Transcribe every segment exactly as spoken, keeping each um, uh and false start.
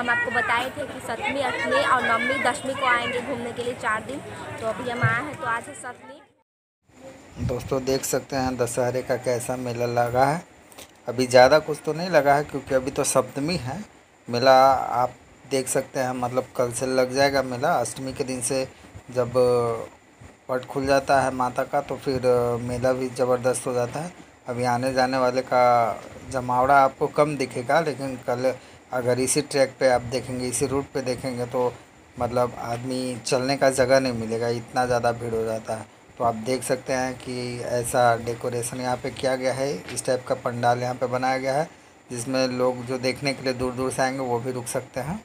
हम आपको बताए थे कि सतमी, अठवीं और नौवीं दसवीं को आएंगे घूमने के लिए चार दिन, तो अभी हम आए हैं। तो आज है सतमी। दोस्तों देख सकते हैं दशहरे का कैसा मेला लगा है। अभी ज़्यादा कुछ तो नहीं लगा है क्योंकि अभी तो सप्तमी है। मेला आप देख सकते हैं, मतलब कल से लग जाएगा मेला। अष्टमी के दिन से जब पट खुल जाता है माता का तो फिर मेला भी ज़बरदस्त हो जाता है। अभी आने जाने वाले का जमावड़ा आपको कम दिखेगा, लेकिन कल अगर इसी ट्रैक पे आप देखेंगे, इसी रूट पे देखेंगे तो मतलब आदमी चलने का जगह नहीं मिलेगा, इतना ज़्यादा भीड़ हो जाता है। तो आप देख सकते हैं कि ऐसा डेकोरेशन यहाँ पे किया गया है, इस टाइप का पंडाल यहाँ पे बनाया गया है, जिसमें लोग जो देखने के लिए दूर दूर से आएंगे वो भी रुक सकते हैं।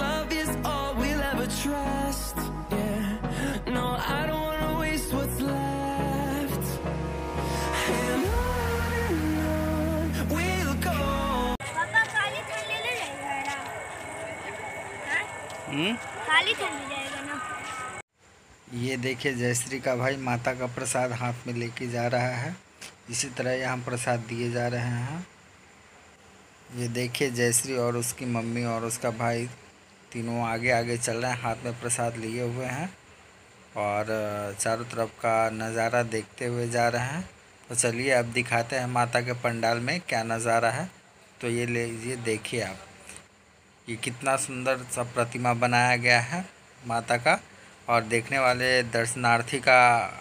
खाली मिल जाएगा ना। ये देखिए जयश्री का भाई माता का प्रसाद हाथ में लेके जा रहा है। इसी तरह यहाँ प्रसाद दिए जा रहे हैं। ये देखिए जयश्री और उसकी मम्मी और उसका भाई तीनों आगे आगे चल रहे हैं, हाथ में प्रसाद लिए हुए हैं और चारों तरफ का नज़ारा देखते हुए जा रहे हैं। तो चलिए अब दिखाते हैं माता के पंडाल में क्या नज़ारा है। तो ये ले लीजिए, देखिए आप ये कितना सुंदर सा प्रतिमा बनाया गया है माता का। और देखने वाले दर्शनार्थी का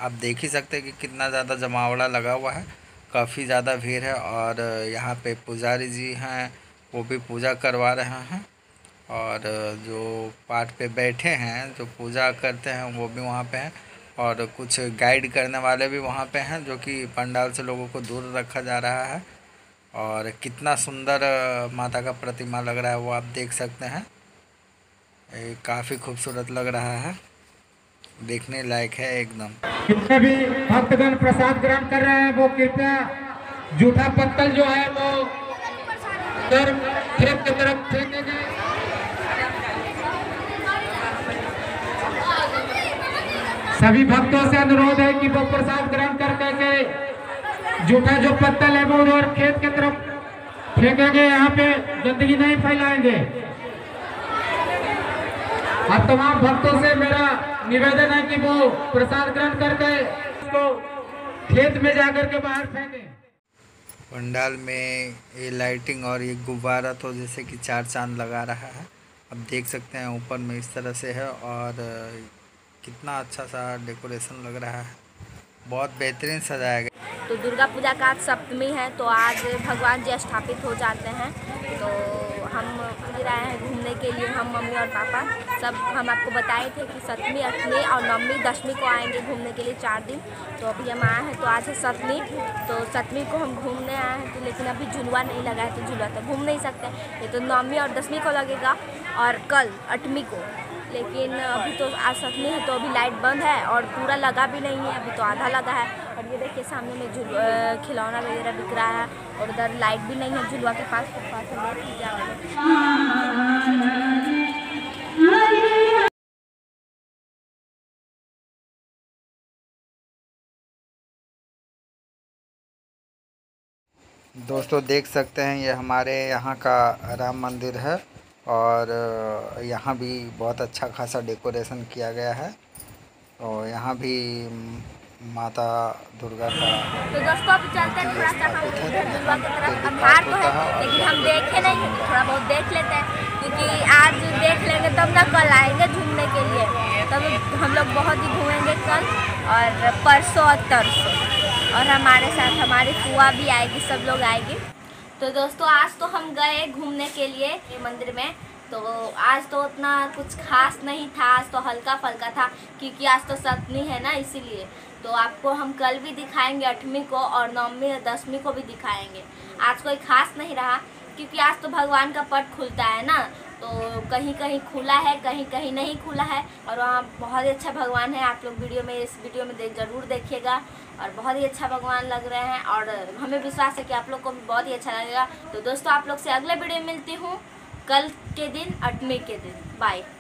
आप देख ही सकते हैं कि कितना ज़्यादा जमावड़ा लगा हुआ है, काफ़ी ज़्यादा भीड़ है। और यहाँ पे पुजारी जी हैं, वो भी पूजा करवा रहे हैं, और जो पाठ पे बैठे हैं जो पूजा करते हैं वो भी वहाँ पे हैं, और कुछ गाइड करने वाले भी वहाँ पे हैं जो कि पंडाल से लोगों को दूर रखा जा रहा है। और कितना सुंदर माता का प्रतिमा लग रहा है वो आप देख सकते हैं, काफ़ी खूबसूरत लग रहा है, देखने लायक है एकदम। जितने भी भक्तगण प्रसाद ग्रहण कर रहे हैं वो कृपया जूठा पत्तल जो है वो तरफ की तरफ फेंके गए। सभी भक्तों से अनुरोध है कि वो प्रसाद ग्रहण कर करके जूठा जो पत्तल है वो और खेत के तरफ फेंकेंगे, यहाँ पे गंदगी नहीं फैलाएंगे। अब तमाम भक्तों से मेरा निवेदन है कि वो प्रसाद ग्रहण करके उसको खेत में जाकर के बाहर फेंकें। पंडाल में ये लाइटिंग और ये गुब्बारा तो जैसे कि चार चांद लगा रहा है। अब देख सकते हैं ऊपर में इस तरह से है और कितना अच्छा सा डेकोरेशन लग रहा है, बहुत बेहतरीन सजाया गया। तो दुर्गा पूजा का आज सप्तमी है, तो आज भगवान जी स्थापित हो जाते हैं। तो हम फिर आए हैं घूमने के लिए, हम मम्मी और पापा सब। हम आपको बताए थे कि सतमी, अठवीं और नौवीं दसवीं को आएंगे घूमने के लिए चार दिन, तो अभी हम आए हैं। तो आज है सतमी, तो सतमी को हम घूमने आए हैं, तो लेकिन अभी झुलवा नहीं लगा है तो झुलवा तो घूम नहीं सकते, ये तो नौवीं और दसवीं को लगेगा और कल आठवीं को। लेकिन अभी तो आज सतमी है तो अभी लाइट बंद है और पूरा लगा भी नहीं है, अभी तो आधा लगा है। और ये देखिए सामने में झुल खिलौना वगैरह बिक रहा है और उधर लाइट भी नहीं है झुलवा के पास पास दोस्तों देख सकते हैं ये हमारे यहाँ का राम मंदिर है और यहाँ भी बहुत अच्छा खासा डेकोरेशन किया गया है। और यहाँ भी माता दुर्गा का तो दोस्तों अभी चलते हैं थोड़ा सा हम उधर दुर्गा की तरफ। अंधार तो है लेकिन हम देखे नहीं, थोड़ा बहुत देख लेते हैं क्योंकि आज देख लेंगे तब ना कल आएंगे घूमने के लिए, तब हम लोग बहुत ही घूमेंगे कल और परसों और तरसों। और हमारे साथ हमारी फुआ भी आएगी, सब लोग आएंगे। तो दोस्तों आज तो हम गए घूमने के लिए मंदिर में, तो आज तो उतना कुछ खास नहीं था, आज तो हल्का फल्का था क्योंकि आज तो सतमी है ना, इसीलिए। तो आपको हम कल भी दिखाएंगे आठवीं को और नौवीं और दसवीं को भी दिखाएंगे। आज कोई खास नहीं रहा क्योंकि आज तो भगवान का पट खुलता है ना, तो कहीं कहीं खुला है, कहीं कहीं नहीं खुला है, और वहाँ बहुत ही अच्छा भगवान है। आप लोग वीडियो में इस वीडियो में देख ज़रूर देखिएगा, और बहुत ही अच्छा भगवान लग रहे हैं, और हमें विश्वास है कि आप लोग को भी बहुत ही अच्छा लगेगा। तो दोस्तों, आप लोग से अगले वीडियो मिलती हूँ कल के दिन, आठवीं के दिन। बाय।